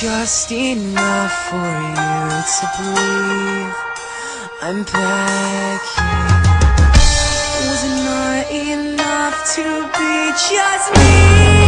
Just enough for you to breathe. I'm back here. Was it not enough to be just me?